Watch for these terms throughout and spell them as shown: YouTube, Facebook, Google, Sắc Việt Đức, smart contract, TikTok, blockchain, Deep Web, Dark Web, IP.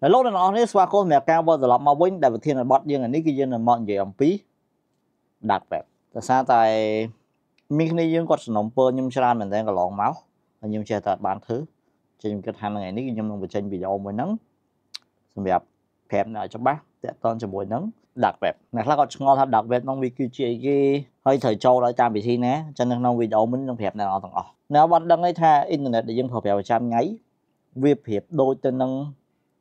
Lúc này nó sẽ qua con mẹ cao vào từ lọc mà quýnh đại vật thiên là bọt dương là ní kia dương là mọn dễ ẩm phí đặc biệt. Tại sao tại mình này dương có sử dụng bơ nhưng ra mình đang có lộn máu nhưng sẽ thật bán thứ cho những cái thằng này ní kia dương là một chân bị dầu mới nắng xong đẹp phép này cho bác tệ tôn cho mùi nắng đặc biệt này là có ngon thập đặc biệt nông vi kia chị kia hơi thời châu đó chạm bị thi né cho nên nông vi dầu mới nông phép này nó thằng ọc nếu bạn đang ấy tha internet để dân thổ phép chạm nháy việc hiệp đôi tên nâng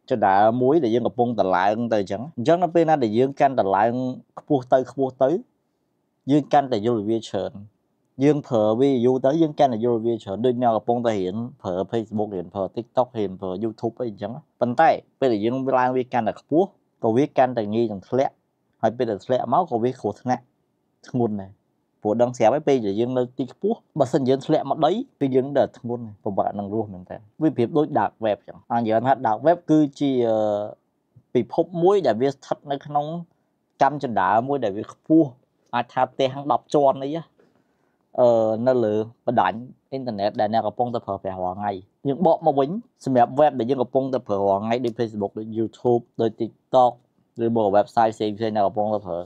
cho đã muối để dương gặp bông tận lại ông tới chẳng chắc nó bên để dương can tận lại ông tới dương can để du lịch viên chợ dương phở vi du tới dương can là du lịch viên chợ đôi nhau gặp bông ta hiện phở Facebook hiện phở TikTok hiện phở YouTube ấy chẳng bàn tay bên để dương lai vi can là cua cầu vi can để nghi chẳng lẽ hay bên để lẽ máu cầu vi khổ thế này nguồn này của đăng xé với bây giờ dương lên tí cua bà xin dương lẹ mặt đấy cái dương đợt nguồn này của bạn đang ruộng mình thế vì việc đối Dark Web chẳng anh giờ anh hát Dark Web cứ chỉ bị phốp muối để viết thật nó không chăm chân đá muối để viết cua ai thà tê hàng đọc cho anh đấy á nó lừa và đánh internet để nè gặp phong tập hợp về hòa ngày những bọn mà quýnh xem web để dương gặp phong tập hợp hòa ngày đi Facebook đi YouTube đi TikTok đi bộ website xem nè gặp phong tập hợp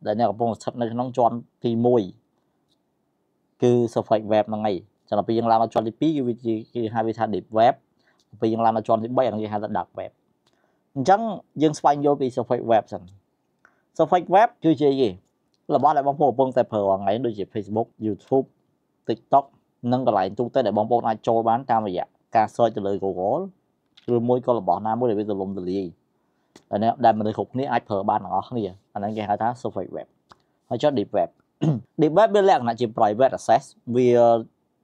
để nhà công sắp nơi nông chọn thì mùi cứ sập phải web là ngày cho là bây giờ làm nó chọn thì pi cái hai vị thành đẹp web bây giờ làm nó chọn thì bây giờ hai đặt web chẳng dân Spain vô bị sập phải web sẵn sập phải web chưa chơi gì là bao lại bóng phổ bông tại phở ngày đôi chỉ Facebook YouTube TikTok nâng còn lại chúng ta để bóng phổ này cho bán cam mà dạ ca soi trả lời Google rồi mỗi câu là bỏ nam mỗi để bây giờ lùng từ gì là nè đại mình khục này ai phở ban nó không gì anh đang nghe hai tháng số phải web hay cho deep web deep web bên lẹn là chỉ private access vì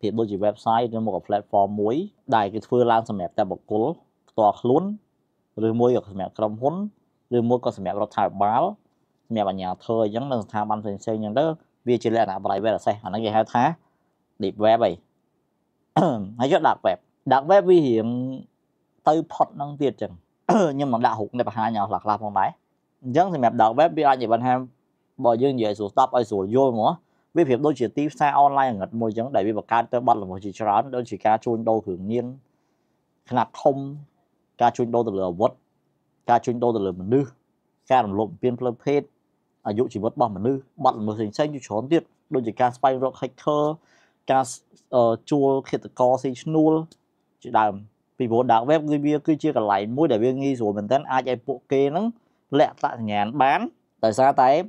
thì đôi chỉ website trên một cái platform mới đại cái phương lan sản phẩm tại một cố tòa luôn rồi mua được sản phẩm cầm hốn rồi mua các sản phẩm thải báo mẹ bà nhà thơ giống là tham ăn tiền xây những đó vì chỉ lẹn là private access anh đang nghe hai tháng deep web vậy hay cho dark web vì hiện tới phật năng tiệt chẳng nhưng mà đã hụt này bà hai nhà lạc lạc con máy dân thì mẹp đạo web bị ai vậy bạn ham bỏ dương về số top ai số vô nữa với việc đôi chỉ tiếp xa online ngặt môi giống đại bị bậc cao tới bắt là một chỉ cho đôi chỉ ca chun đô thường niên khả năng thông ca chun đô từ lửa vớt ca chun đô từ lửa mình nư ca làm lộn biên phơi phết ở dụ chỉ vớt bằng mình nư bắt một hình xanh như chốn tiệt đôi chỉ ca spy rock hacker ca chua khi tự co xây nuôi chỉ đàm vì bộ đạo web người bia cứ chia cả lại mỗi đại viên nghi rồi mình tên ai chạy bộ kê lắm lẹ tại nhà bán tại sao tay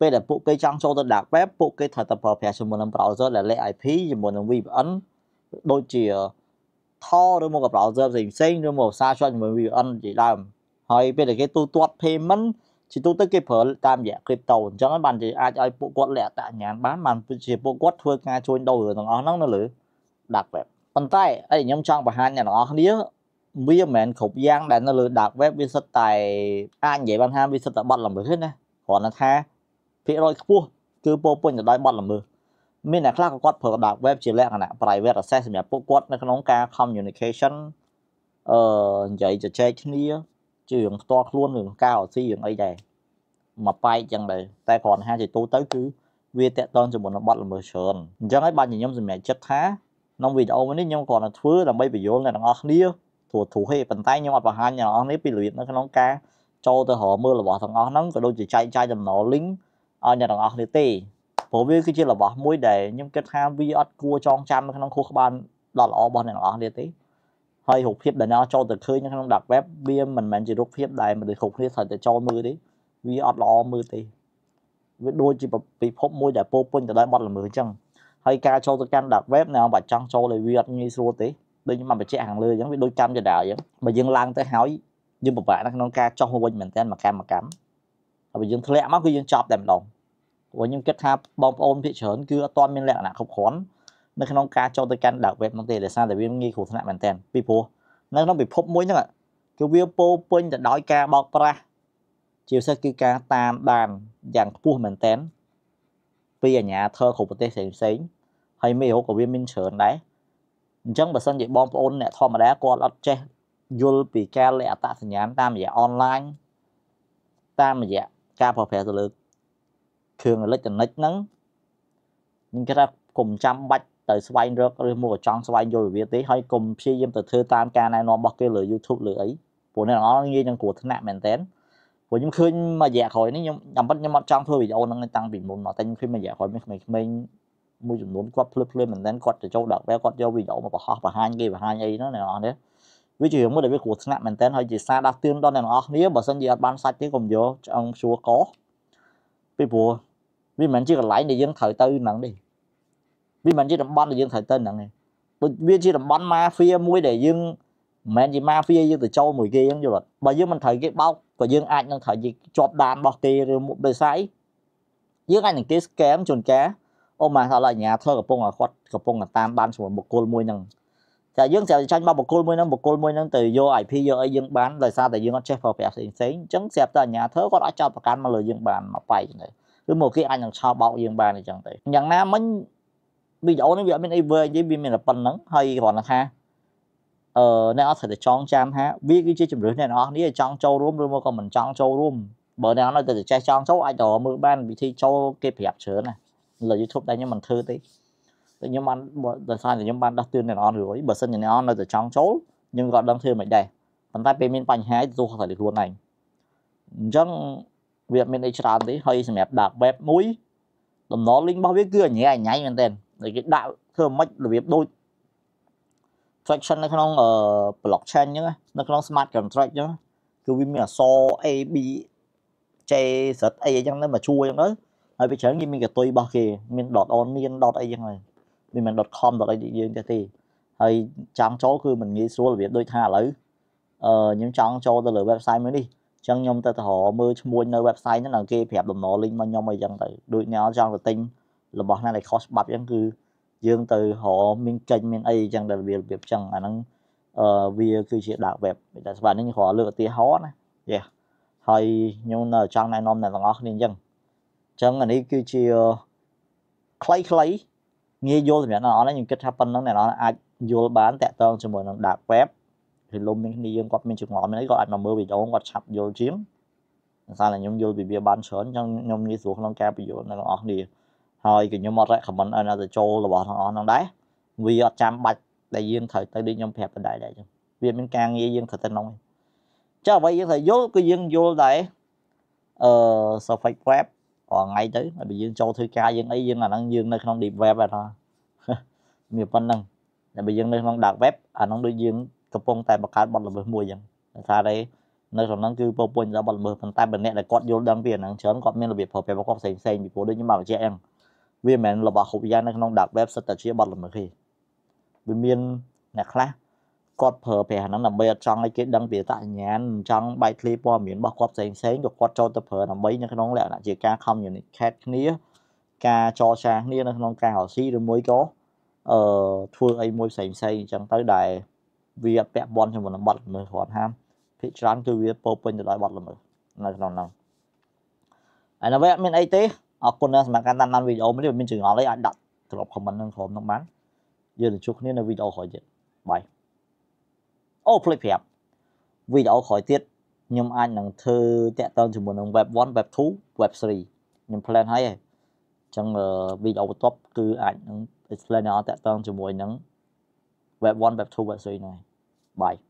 bây giờ bộ cây trăng cho tôi đặt web bộ cây thật tập hợp hệ số một năm browser là lệ IP một năm vi ấn đôi chỉ thò đôi một cặp browser dành xanh đôi một xa cho mình vi ấn chỉ làm hỏi bây giờ cái tôi tuột payment chỉ tôi tới cái phở tam giả crypto cho các bạn thì ai chạy bộ quất lẹ tại nhà bán màn chỉ bộ quất thôi ngay trôi đầu rồi nó lử đặt web bàn tay ấy nhóm trang và hai nhà nó đĩa bây mình khục giang để nó lừa đặt web vi sách tài anh vậy bạn ham vi sách bật làm được hết nè còn là tha thì rồi cua cứ po po nhà đói bật làm được mình là khác quát phở đặt web chỉ lẽ là private access nhà po quát nó không ca communication vậy cho chơi kia trường to luôn đường cao xây dựng ấy này mà bay chẳng đấy tại còn hai thì tôi tới cứ vi tệ tôn cho một nó bật làm được sờn chẳng ấy bạn nhóm gì mẹ chết thá nông vì đâu mà nếu nhóm còn là thứ là mấy bị vô là nó ngọt đĩa thuộc thủ hệ bàn tay nhưng mà bà hai nhà nó nếp bị luyện nó cái nón cá cho tôi họ mưa là bỏ thằng nó nóng cái đôi chỉ chạy chạy dầm nó lính ở nhà thằng ngọt thì tì phổ biến cái chia là bỏ muối để nhưng cái tham vi ớt cua trong trăm cái nón khô các bạn đó là bọn này ngọt thì tí hơi hụt hiếp để nó cho từ khơi nhưng không đặt web bia mình chỉ rút hiếp đại mình để hụt hiếp thật để cho mưa đi vi ớt lo mưa tì đôi chỉ bị phốp muối để phô pun từ đây bắt là mưa chăng hay ca cho tôi can đặt web nào bà trăng cho lại việc như xua tí đây nhưng mà bà chạy hàng lừa giống với đôi cam cho đảo giống mà dân lang tới hỏi nhưng một bạn nó ca trong một bên mình tên mà cam mà cắm và dân lẹ mắc cái dân chọc đèm đồng của những kết hợp bom ôn thị trấn cứ toàn miền lẹ là không khốn nên nó ca cho tôi can đặt web nó tiền để sao để viên nghi khổ thân mình tên people nó bị phốp mũi nữa cứ việc po pun để đói ca bọc ra Chiều sẽ ký ca tam đàn dạng phù mình tên vì ở nhà thơ khổ một tên xến xến hay mê hô của viên minh trưởng đấy chẳng bởi sân dạy bom ôn nẹ thò mà đá có lọt chết dù bị ca lẹ tạ thành nhán tam dạ online tam dạ ca phò phè lực thường là lấy tình nếch nắng nhưng cái ra cùng trăm bạch tới xoay rớt rồi mua trong xoay vô vì tí hay cùng xí dìm từ thư tam ca này nó bọc cái lửa YouTube lửa ấy của nên nó nghi nhân của thế nạn mình tên của những khi mà dạ khỏi nó nhằm bắt nhằm trong thôi vì ôn nó tăng bị mụn nó tên khi mà dạ khỏi mình mua dùng muốn quát flip lên mình tên quát để châu đợt bé quát vô vì dẫu mà bỏ học và hai kia và hai ấy nó này nó đấy ví dụ mới để biết của thế nạn mình tên hơi chỉ xa đặc tiên đó này nó nếu mà sân gì bán sạch cái cùng vô trong xua có bị bùa vì mình chỉ còn lại để dân thời tư nặng đi vì mình chỉ làm bắn để dân thời tư nặng này vì chỉ làm bắn mafia muối để dân mình chỉ mafia dân từ châu mùi kia giống như vậy mà dân mình thời cái bao và dân anh đang thời gì chọt đàn bọc kia rồi một đời sấy dân anh những cái scam chồn cá ôm mà sao lại nhà thơ cặp bông là tam ban xuống một côn muối nằng cả dân sẽ tranh bao một côn muối nằng từ vô IP vô ấy dân bán rồi sao tại dân nó che phờ phẹt xịn xịn trứng xẹp tại nhà thơ có đã cho bà can mà lời dân bàn mà phải này cứ một khi anh làm sao bao dương ba này chẳng thể nhận ra mình bây giờ nó bên AV với bên mình là phần nắng hay còn là ha nên nó phải chọn cham ha biết cái chuyện rửa này nó đi chọn châu rôm rồi mà còn mình chọn châu rôm bởi nào nó từ chơi chọn xấu ai đó mưa ban bị thi châu kịp hẹp sửa này là YouTube đây nhưng mình thư tí nhưng mà tại sao thì nhưng bạn đã tuyên này nó rồi bởi sân này nó từ chọn xấu nhưng gọi đăng thư mày đây còn tại bên mình bành hái dù không phải được luôn này chẳng việc mình đi tràn tí hơi xem đẹp Dark Web mũi tầm nó linh bao biết cửa nhé ảnh nháy mình tên để cái đạo thơm mách là việc đôi fraction nó không ở blockchain nhá nó không smart contract nhá cứ vì mình là so ab che sật a chẳng nên mà chua chẳng đó hay bị chán như mình cái tôi bao kì mình dot on mình dot a chẳng này vì mình .com dot a dương cho thì hay trang chỗ cứ mình nghĩ số là việc đôi tha lấy những trang chỗ tôi là website mới đi chẳng nhom ta họ mơ mua nơi website nó là kia phẹp đồng nó link mà nhom mày chẳng tới đuổi nhau trong là tinh là bọn này là cost bắp chẳng cứ dương từ họ mình kênh mình ấy chẳng là việc chẳng là năng vì cứ chuyện đạo web để bạn nên họ lựa tí hó này yeah hay nhưng là trong này nom này là ngó nên chẳng là đi cứ chia clay nghe vô thì nó là những cái happen nó này nó ai vô bán tẹt tơ cho mọi đạo web thì luôn mình đi dân quạt mình chụp ngõ mình ấy gọi mà mưa bị gió quạt sập vô chiếm sao là nhung vô bị bia ban sớm trong nhung đi xuống long ca bị vô nó ngõ đi thôi kiểu như một lại của mình là cho là bỏ thằng nó đấy vì trăm bạch đại dương thời tới đi nhung phép đại đại vì mình càng nghe dương thời tên nông cho vậy dương thời vô cái dương vô đấy so fake web còn ngay tới bị dương châu thư ca dương ấy dương là năng dương nơi không điệp web rồi thôi nhiều phân năng là bị dương nơi không đặt web à nó đối dương cặp bông tai bạc cát bật là mùi vậy, sao đây nơi còn đang cứ bông bồn ra bật mùi phần tai bên này là cọt vô đang biển đang chớn cọt miên là việc phổ biến bọc xanh bị cố đưa nhưng mà chị em vì mình là bà khổ gia nên không đặt web sạch chỉ bật là mấy khi vì miên này khác cọt phở phè nó nằm bây ở trong cái đăng biển tại nhà trong bài clip qua miền bọc cọt xanh được cọt cho tập phở nằm bây nhưng không lẽ là chỉ ca không nhiều khác nia ca cho sang nia nó không ca họ xí được mới có thua ấy môi xanh chẳng tới đài vì bẹp bón cho mình bật mình còn ham thị trán cứ việc open để lại bật là mình này nào anh nói với mình ấy tí học con là mà căn tan video mới được mình chừng nó lấy anh đặt drop comment lên khóm nó bán giờ được chút nên là video khỏi chuyện bài ô clip đẹp video khỏi tiết nhưng anh đang thơ tẹt tao cho mình ông web 1 web 2 web 3 nhưng plan hay trong video top cứ ảnh explain nó tẹt tao cho mình những web 1 web 2 web 3 này bye.